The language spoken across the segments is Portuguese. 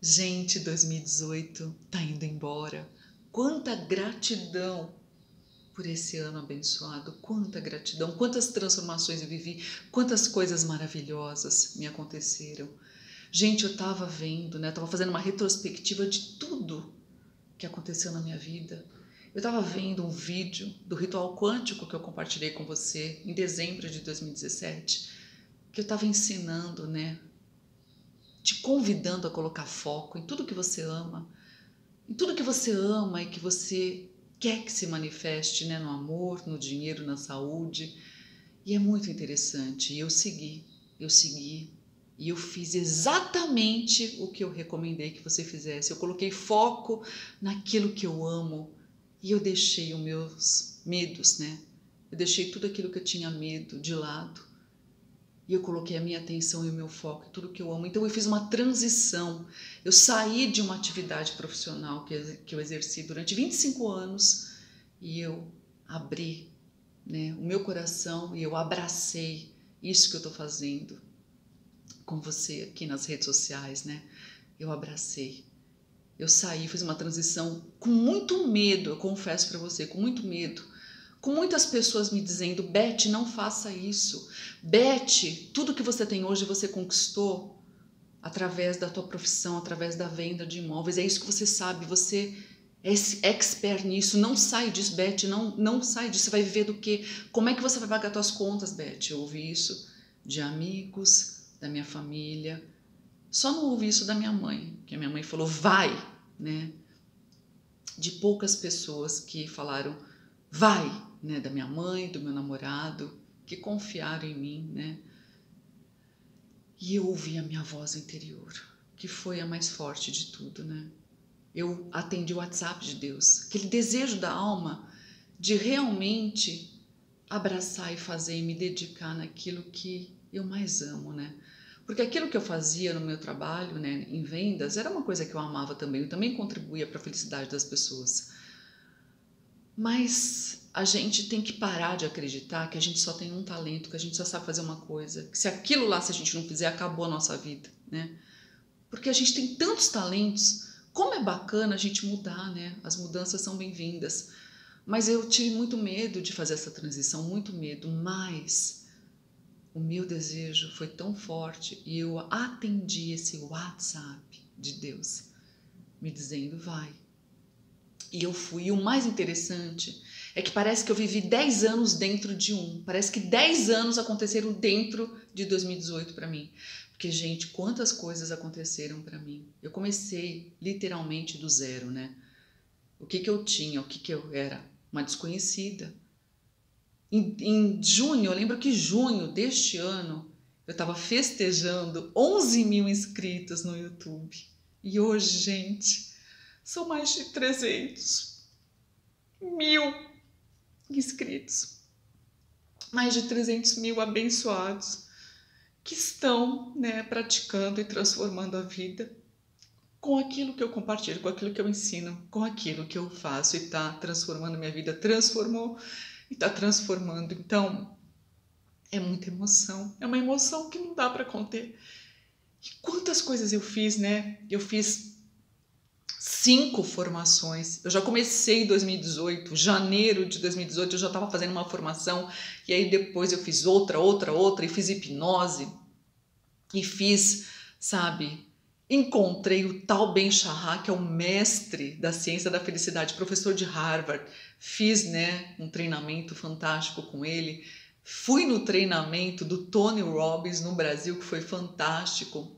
Gente, 2018 tá indo embora. Quanta gratidão por esse ano abençoado, quanta gratidão, quantas transformações eu vivi, quantas coisas maravilhosas me aconteceram. Gente, eu tava vendo, né? Eu tava fazendo uma retrospectiva de tudo que aconteceu na minha vida. Eu tava vendo um vídeo do ritual quântico que eu compartilhei com você em dezembro de 2017, que eu tava ensinando, né? Te convidando a colocar foco em tudo que você ama, em tudo que você ama e que você quer que se manifeste, né, no amor, no dinheiro, na saúde. E é muito interessante. E eu segui e eu fiz exatamente o que eu recomendei que você fizesse. Eu coloquei foco naquilo que eu amo e eu deixei os meus medos, né? Eu deixei tudo aquilo que eu tinha medo de lado e eu coloquei a minha atenção e o meu foco em tudo que eu amo. Então eu fiz uma transição, eu saí de uma atividade profissional que eu exerci durante 25 anos e eu abri, né, o meu coração e eu abracei isso que eu estou fazendo com você aqui nas redes sociais, né? Eu abracei, eu saí, fiz uma transição com muito medo, eu confesso para você, com muito medo, com muitas pessoas me dizendo: Beth, não faça isso. Beth, tudo que você tem hoje você conquistou através da tua profissão, através da venda de imóveis. É isso que você sabe, você é expert nisso. Não sai disso, Beth, não sai disso. Você vai viver do quê? Como é que você vai pagar suas contas, Beth? Eu ouvi isso de amigos, da minha família. Só não ouvi isso da minha mãe, que a minha mãe falou: vai, né? De poucas pessoas que falaram vai, né, da minha mãe, do meu namorado, que confiaram em mim, né? E eu ouvi a minha voz interior, que foi a mais forte de tudo, né? Eu atendi o WhatsApp de Deus, aquele desejo da alma de realmente abraçar e fazer e me dedicar naquilo que eu mais amo, né? Porque aquilo que eu fazia no meu trabalho, né, em vendas, era uma coisa que eu amava também, eu também contribuía para a felicidade das pessoas. Mas a gente tem que parar de acreditar que a gente só tem um talento, que a gente só sabe fazer uma coisa, que se aquilo lá, se a gente não fizer, acabou a nossa vida, né? Porque a gente tem tantos talentos, como é bacana a gente mudar, né? As mudanças são bem-vindas. Mas eu tive muito medo de fazer essa transição, muito medo, mas o meu desejo foi tão forte e eu atendi esse WhatsApp de Deus, me dizendo: vai. E eu fui. E o mais interessante é que parece que eu vivi 10 anos dentro de um. Parece que 10 anos aconteceram dentro de 2018 para mim. Porque, gente, quantas coisas aconteceram para mim. Eu comecei literalmente do zero, né? O que que eu tinha? O que que eu era? Uma desconhecida. Em junho, eu lembro que junho deste ano, eu estava festejando 11 mil inscritos no YouTube. E hoje, gente, são mais de 300 mil inscritos, mais de 300 mil abençoados que estão, né, praticando e transformando a vida com aquilo que eu compartilho, com aquilo que eu ensino, com aquilo que eu faço, e está transformando minha vida, transformou e está transformando. Então é muita emoção, é uma emoção que não dá para conter. E quantas coisas eu fiz, né? Eu fiz 5 formações. Eu já comecei em 2018, janeiro de 2018 eu já estava fazendo uma formação, e aí depois eu fiz outra, e fiz hipnose, e fiz, sabe, encontrei o tal Ben-Shahá, que é o mestre da ciência da felicidade, professor de Harvard, fiz, né, um treinamento fantástico com ele, fui no treinamento do Tony Robbins no Brasil, que foi fantástico.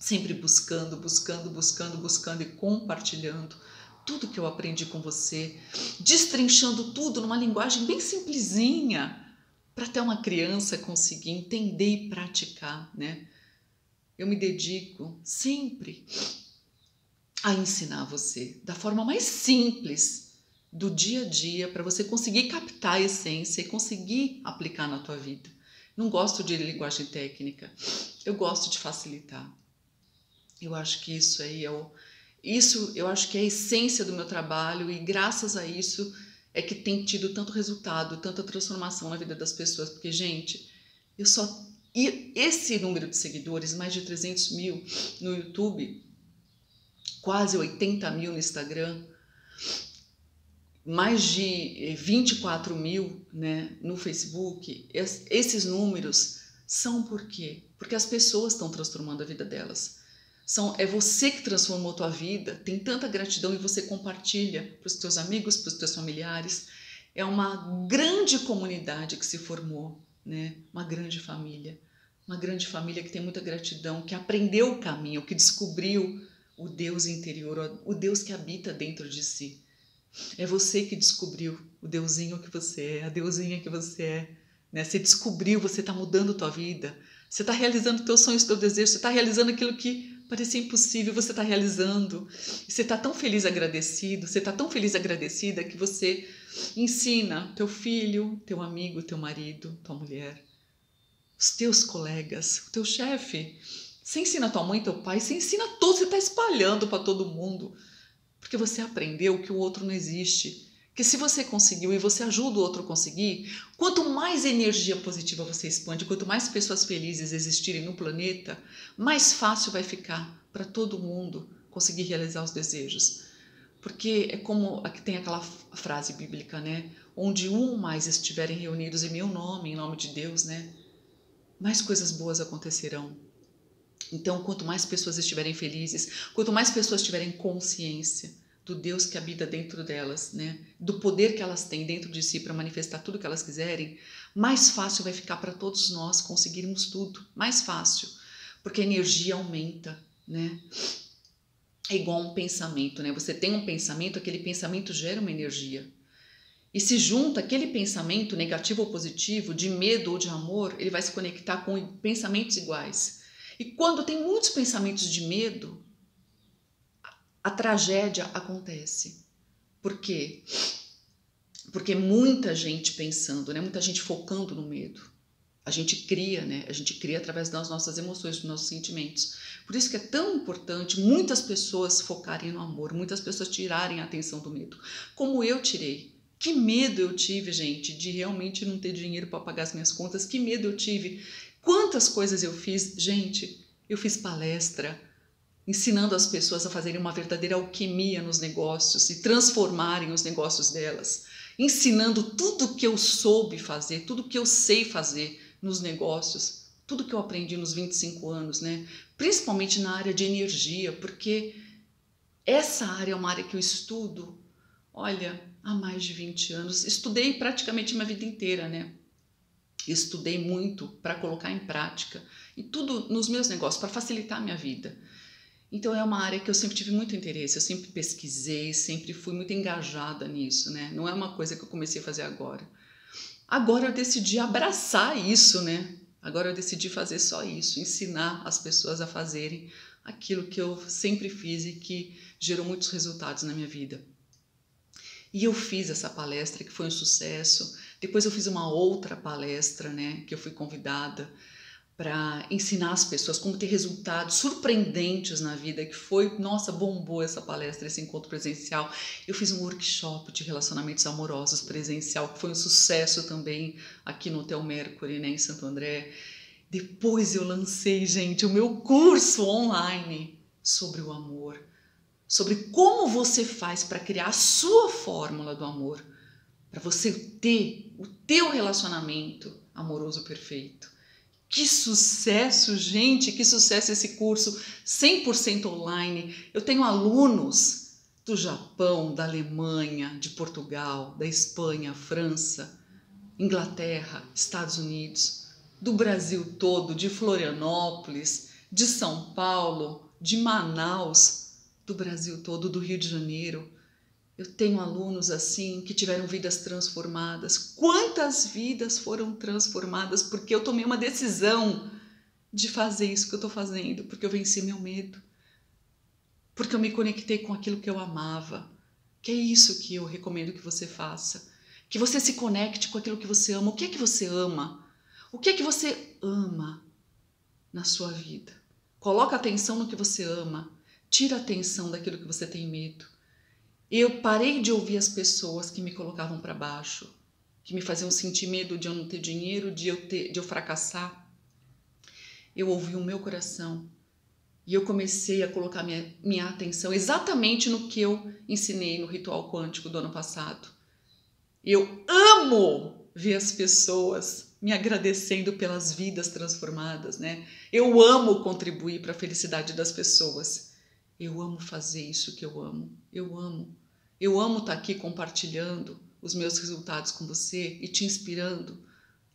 Sempre buscando e compartilhando tudo que eu aprendi com você, destrinchando tudo numa linguagem bem simplesinha, para até uma criança conseguir entender e praticar, né? Eu me dedico sempre a ensinar você da forma mais simples do dia a dia, para você conseguir captar a essência e conseguir aplicar na tua vida. Não gosto de linguagem técnica, eu gosto de facilitar. Eu acho que isso aí é eu acho que é a essência do meu trabalho, e graças a isso é que tem tido tanto resultado, tanta transformação na vida das pessoas. Porque, gente, esse número de seguidores, mais de 300 mil no YouTube, quase 80 mil no Instagram, mais de 24 mil, né, no Facebook. Esses números são por quê? Porque as pessoas estão transformando a vida delas. É você que transformou a tua vida, tem tanta gratidão e você compartilha para os teus amigos, para os teus familiares. É uma grande comunidade que se formou, né? Uma grande família que tem muita gratidão, que aprendeu o caminho, que descobriu o Deus interior, o Deus que habita dentro de si. É você que descobriu o deusinho que você é, a deusinha que você é, né? Você descobriu, você está mudando a tua vida, você está realizando teus sonhos, teu desejo, você está realizando aquilo que parecia impossível, você está realizando. Você está tão feliz, agradecido, você está tão feliz, agradecida, que você ensina teu filho, teu amigo, teu marido, tua mulher, os teus colegas, o teu chefe. Você ensina tua mãe, teu pai, você ensina todos, você está espalhando para todo mundo. Porque você aprendeu que o outro não existe. Que se você conseguiu e você ajuda o outro a conseguir, quanto mais energia positiva você expande, quanto mais pessoas felizes existirem no planeta, mais fácil vai ficar para todo mundo conseguir realizar os desejos. Porque é como tem aquela frase bíblica, né? Onde um ou mais estiverem reunidos em meu nome, em nome de Deus, né? Mais coisas boas acontecerão. Então, quanto mais pessoas estiverem felizes, quanto mais pessoas tiverem consciência do Deus que habita dentro delas, né? Do poder que elas têm dentro de si para manifestar tudo que elas quiserem, mais fácil vai ficar para todos nós conseguirmos tudo. Mais fácil, porque a energia aumenta, né? É igual um pensamento, né? Você tem um pensamento, aquele pensamento gera uma energia. E se junta aquele pensamento negativo ou positivo, de medo ou de amor, ele vai se conectar com pensamentos iguais. E quando tem muitos pensamentos de medo, a tragédia acontece. Por quê? Porque muita gente pensando, né? Muita gente focando no medo. A gente cria, né? A gente cria através das nossas emoções, dos nossos sentimentos. Por isso que é tão importante muitas pessoas focarem no amor, muitas pessoas tirarem a atenção do medo. Como eu tirei. Que medo eu tive, gente, de realmente não ter dinheiro para pagar as minhas contas. Que medo eu tive. Quantas coisas eu fiz. Gente, eu fiz palestra ensinando as pessoas a fazerem uma verdadeira alquimia nos negócios e transformarem os negócios delas. Ensinando tudo que eu soube fazer, tudo que eu sei fazer nos negócios. Tudo que eu aprendi nos 25 anos, né? Principalmente na área de energia, porque essa área é uma área que eu estudo, olha, há mais de 20 anos. Estudei praticamente minha vida inteira, né? Estudei muito para colocar em prática e tudo nos meus negócios, para facilitar a minha vida. Então é uma área que eu sempre tive muito interesse, eu sempre pesquisei, sempre fui muito engajada nisso, né? Não é uma coisa que eu comecei a fazer agora. Agora eu decidi abraçar isso, né? Agora eu decidi fazer só isso, ensinar as pessoas a fazerem aquilo que eu sempre fiz e que gerou muitos resultados na minha vida. E eu fiz essa palestra que foi um sucesso. Depois eu fiz uma outra palestra, né, que eu fui convidada para ensinar as pessoas como ter resultados surpreendentes na vida, que foi, nossa, bombou essa palestra, esse encontro presencial. Eu fiz um workshop de relacionamentos amorosos presencial, que foi um sucesso também aqui no Hotel Mercury, né, em Santo André. Depois eu lancei, gente, o meu curso online sobre o amor, sobre como você faz para criar a sua fórmula do amor, para você ter o teu relacionamento amoroso perfeito. Que sucesso, gente, que sucesso esse curso 100% online. Eu tenho alunos do Japão, da Alemanha, de Portugal, da Espanha, França, Inglaterra, Estados Unidos, do Brasil todo, de Florianópolis, de São Paulo, de Manaus, do Brasil todo, do Rio de Janeiro. Eu tenho alunos assim que tiveram vidas transformadas. Quantas vidas foram transformadas porque eu tomei uma decisão de fazer isso que eu estou fazendo, porque eu venci meu medo, porque eu me conectei com aquilo que eu amava, que é isso que eu recomendo que você faça, que você se conecte com aquilo que você ama. O que é que você ama? O que é que você ama na sua vida? Coloca atenção no que você ama, tira atenção daquilo que você tem medo. Eu parei de ouvir as pessoas que me colocavam para baixo, que me faziam sentir medo de eu não ter dinheiro, de eu fracassar. Eu ouvi o meu coração E eu comecei a colocar minha atenção exatamente no que eu ensinei no ritual quântico do ano passado. Eu amo ver as pessoas me agradecendo pelas vidas transformadas, né? Eu amo contribuir para a felicidade das pessoas. Eu amo fazer isso que eu amo. Eu amo. Eu amo estar aqui compartilhando os meus resultados com você e te inspirando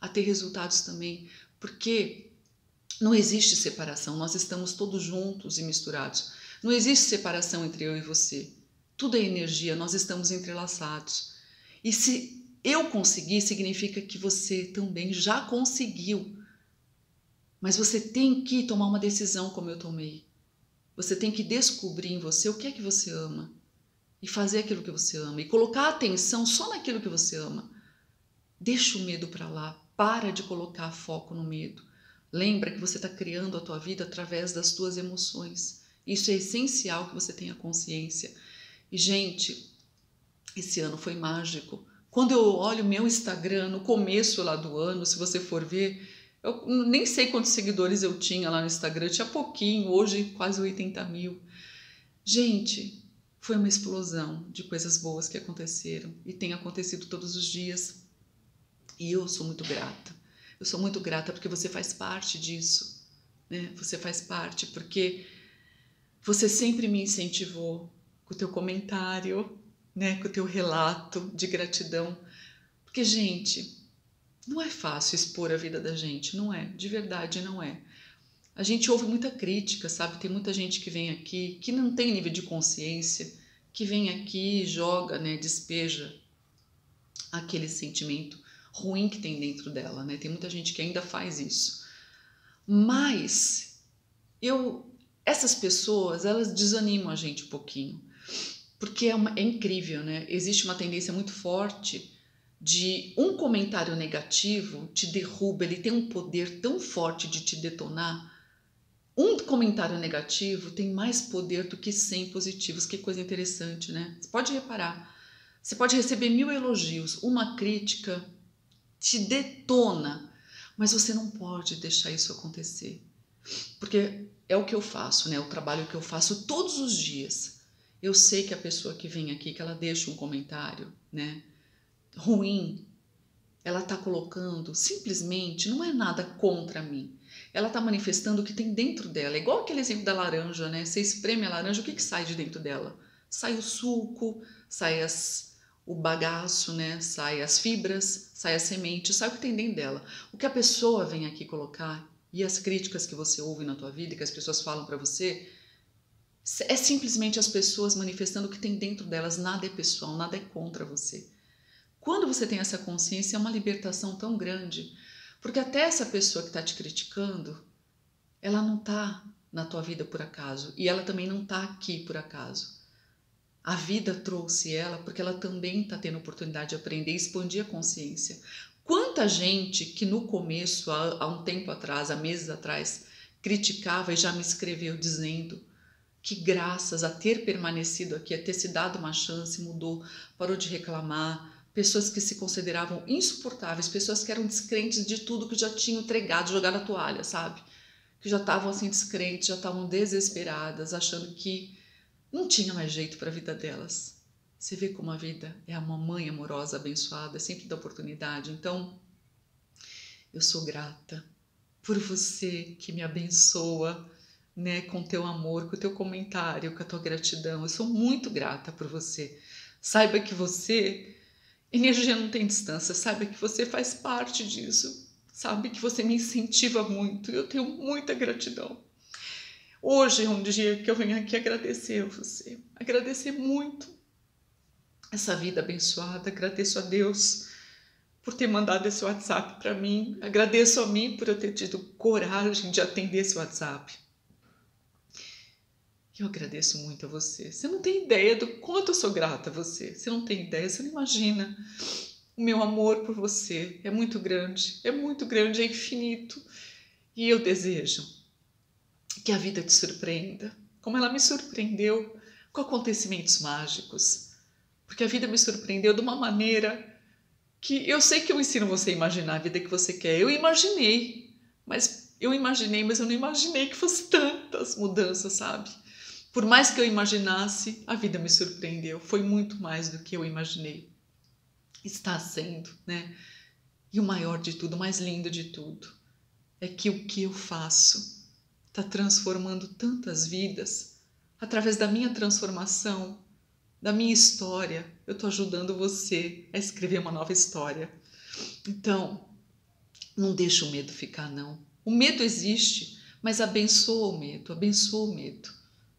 a ter resultados também. Porque não existe separação, nós estamos todos juntos e misturados. Não existe separação entre eu e você. Tudo é energia, nós estamos entrelaçados. E se eu conseguir, significa que você também já conseguiu. Mas você tem que tomar uma decisão como eu tomei. Você tem que descobrir em você o que é que você ama. E fazer aquilo que você ama. E colocar atenção só naquilo que você ama. Deixa o medo para lá. Para de colocar foco no medo. Lembra que você está criando a tua vida através das tuas emoções. Isso é essencial que você tenha consciência. E, gente, esse ano foi mágico. Quando eu olho meu Instagram no começo lá do ano, se você for ver, eu nem sei quantos seguidores eu tinha lá no Instagram. Eu tinha pouquinho, hoje quase 80 mil. Gente, foi uma explosão de coisas boas que aconteceram. E tem acontecido todos os dias. E eu sou muito grata. Eu sou muito grata porque você faz parte disso, né? Você faz parte porque você sempre me incentivou com o teu comentário, né? Com o teu relato de gratidão. Porque, gente, não é fácil expor a vida da gente, não é. De verdade, não é. A gente ouve muita crítica, sabe? Tem muita gente que vem aqui, que não tem nível de consciência, que vem aqui e joga, né? Despeja aquele sentimento ruim que tem dentro dela, né? Tem muita gente que ainda faz isso. Mas essas pessoas, elas desanimam a gente um pouquinho. Porque é incrível, né? Existe uma tendência muito forte de um comentário negativo te derruba, ele tem um poder tão forte de te detonar. Um comentário negativo tem mais poder do que 100 positivos. Que coisa interessante, né? Você pode reparar. Você pode receber 1000 elogios, uma crítica te detona, mas você não pode deixar isso acontecer, porque é o que eu faço, né? O trabalho que eu faço todos os dias. Eu sei que a pessoa que vem aqui, que ela deixa um comentário, né, ruim, ela tá colocando, simplesmente, não é nada contra mim, ela tá manifestando o que tem dentro dela. É igual aquele exemplo da laranja, né? Você espreme a laranja, o que que sai de dentro dela? Sai o suco, sai o bagaço, né? Sai as fibras, sai a semente, sai o que tem dentro dela. O que a pessoa vem aqui colocar e as críticas que você ouve na tua vida, que as pessoas falam pra você, é simplesmente as pessoas manifestando o que tem dentro delas. Nada é pessoal, nada é contra você. Quando você tem essa consciência, é uma libertação tão grande, porque até essa pessoa que tá te criticando, ela não tá na tua vida por acaso, e ela também não tá aqui por acaso. A vida trouxe ela porque ela também está tendo oportunidade de aprender e expandir a consciência. Quanta gente que no começo, há um tempo atrás, há meses atrás, criticava e já me escreveu dizendo que graças a ter permanecido aqui, a ter se dado uma chance, mudou, parou de reclamar. Pessoas que se consideravam insuportáveis, pessoas que eram descrentes de tudo, que já tinham entregado, jogado a toalha, sabe? Que já estavam assim descrentes, já estavam desesperadas, achando que não tinha mais jeito para a vida delas. Você vê como a vida é uma mãe amorosa, abençoada, sempre dá oportunidade. Então, eu sou grata por você que me abençoa, né, com teu amor, com teu comentário, com a tua gratidão. Eu sou muito grata por você. Saiba que você, energia não tem distância, saiba que você faz parte disso. Sabe que você me incentiva muito, eu tenho muita gratidão. Hoje é um dia que eu venho aqui agradecer a você, agradecer muito essa vida abençoada, agradeço a Deus por ter mandado esse WhatsApp para mim, agradeço a mim por eu ter tido coragem de atender esse WhatsApp. Eu agradeço muito a você, você não tem ideia do quanto eu sou grata a você, você não tem ideia, você não imagina. O meu amor por você é muito grande, é infinito e eu desejo que a vida te surpreenda, como ela me surpreendeu com acontecimentos mágicos. Porque a vida me surpreendeu de uma maneira que eu sei que eu ensino você a imaginar a vida que você quer. Eu imaginei, mas Eu imaginei, mas eu não imaginei que fosse tantas mudanças, sabe? Por mais que eu imaginasse, a vida me surpreendeu. Foi muito mais do que eu imaginei. Está sendo, né? E o maior de tudo, o mais lindo de tudo, é que o que eu faço está transformando tantas vidas. Através da minha transformação, da minha história, eu estou ajudando você a escrever uma nova história. Então, não deixa o medo ficar, não. O medo existe, mas abençoa o medo, abençoa o medo.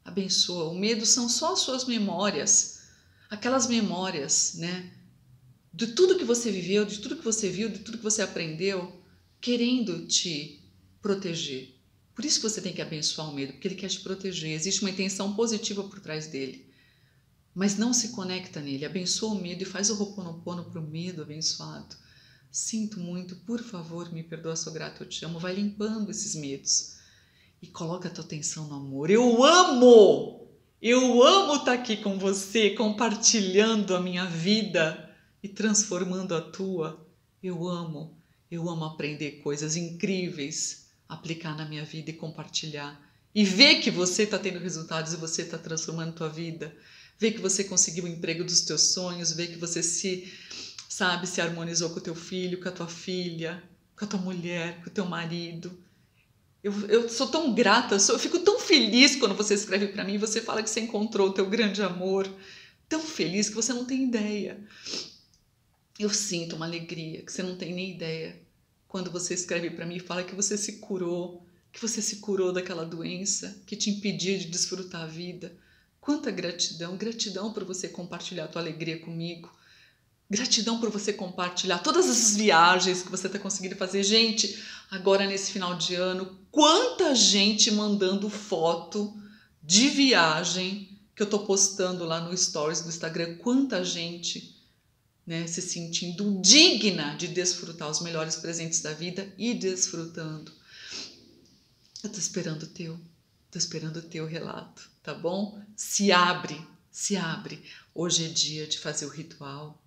Abençoa. O medo são só as suas memórias, aquelas memórias, né? De tudo que você viveu, de tudo que você viu, de tudo que você aprendeu, querendo te proteger. Por isso que você tem que abençoar o medo, porque ele quer te proteger. Existe uma intenção positiva por trás dele, mas não se conecta nele. Abençoa o medo e faz o Ho'oponopono para o medo abençoado. Sinto muito, por favor, me perdoa, sou grato, eu te amo. Vai limpando esses medos. E coloca a tua atenção no amor. Eu amo estar aqui com você, compartilhando a minha vida e transformando a tua. Eu amo aprender coisas incríveis, aplicar na minha vida e compartilhar. E ver que você está tendo resultados e você está transformando a tua vida. Ver que você conseguiu o emprego dos teus sonhos, ver que você se harmonizou com o teu filho, com a tua filha, com a tua mulher, com o teu marido. Eu sou tão grata, eu fico tão feliz quando você escreve para mim e você fala que você encontrou o teu grande amor. Tão feliz que você não tem ideia. Eu sinto uma alegria que você não tem nem ideia. Quando você escreve para mim e fala que você se curou, que você se curou daquela doença que te impedia de desfrutar a vida. Quanta gratidão, gratidão por você compartilhar a tua alegria comigo. Gratidão por você compartilhar todas essas viagens que você está conseguindo fazer. Gente, agora nesse final de ano, quanta gente mandando foto de viagem que eu estou postando lá no Stories do Instagram. Quanta gente, né, se sentindo digna de desfrutar os melhores presentes da vida e desfrutando. Eu estou esperando o teu relato, tá bom? Se abre, se abre. Hoje é dia de fazer o ritual.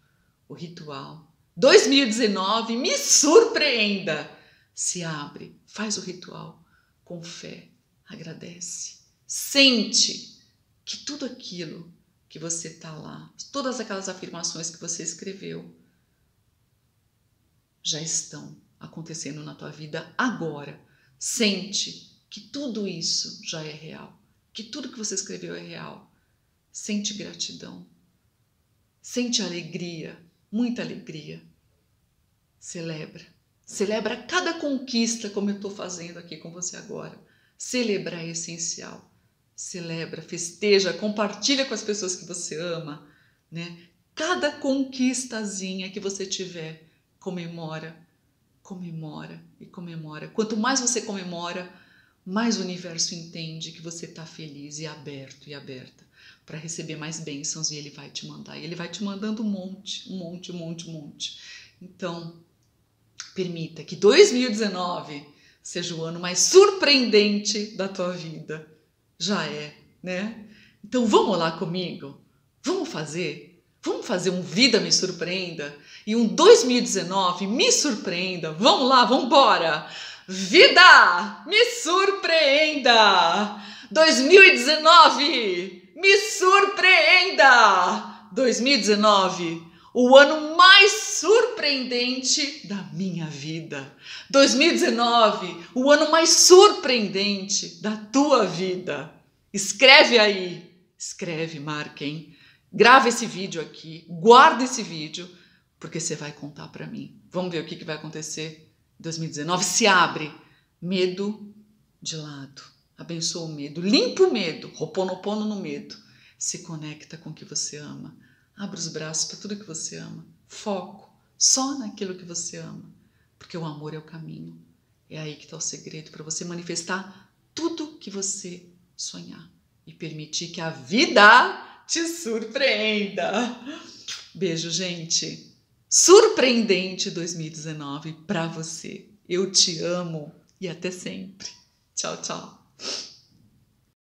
O ritual. 2019, me surpreenda. Se abre, faz o ritual com fé, agradece. Sente que tudo aquilo que você está lá, todas aquelas afirmações que você escreveu, já estão acontecendo na tua vida agora. Sente que tudo isso já é real, que tudo que você escreveu é real. Sente gratidão, sente alegria. Muita alegria. Celebra. Celebra cada conquista, como eu estou fazendo aqui com você agora. Celebrar é essencial. Celebra, festeja, compartilha com as pessoas que você ama, né? Cada conquistazinha que você tiver, comemora, comemora e comemora. Quanto mais você comemora, mais o universo entende que você está feliz e aberto e aberta para receber mais bênçãos, e ele vai te mandar. E ele vai te mandando um monte, um monte, um monte, um monte. Então, permita que 2019 seja o ano mais surpreendente da tua vida. Já é, né? Então vamos lá comigo? Vamos fazer? Vamos fazer um Vida Me Surpreenda? E um 2019 me surpreenda? Vamos lá, vamos embora! Vida, me surpreenda! 2019, me surpreenda! 2019, o ano mais surpreendente da minha vida. 2019, o ano mais surpreendente da tua vida. Escreve aí, escreve, marquem. Grava esse vídeo aqui, guarda esse vídeo, porque você vai contar para mim. Vamos ver o que vai acontecer. 2019, se abre, medo de lado, abençoa o medo, limpa o medo, Ho'oponopono no medo, se conecta com o que você ama, abre os braços para tudo que você ama, foco só naquilo que você ama, porque o amor é o caminho, é aí que está o segredo para você manifestar tudo que você sonhar e permitir que a vida te surpreenda. Beijo, gente! Surpreendente 2019 para você. Eu te amo e até sempre. Tchau, tchau.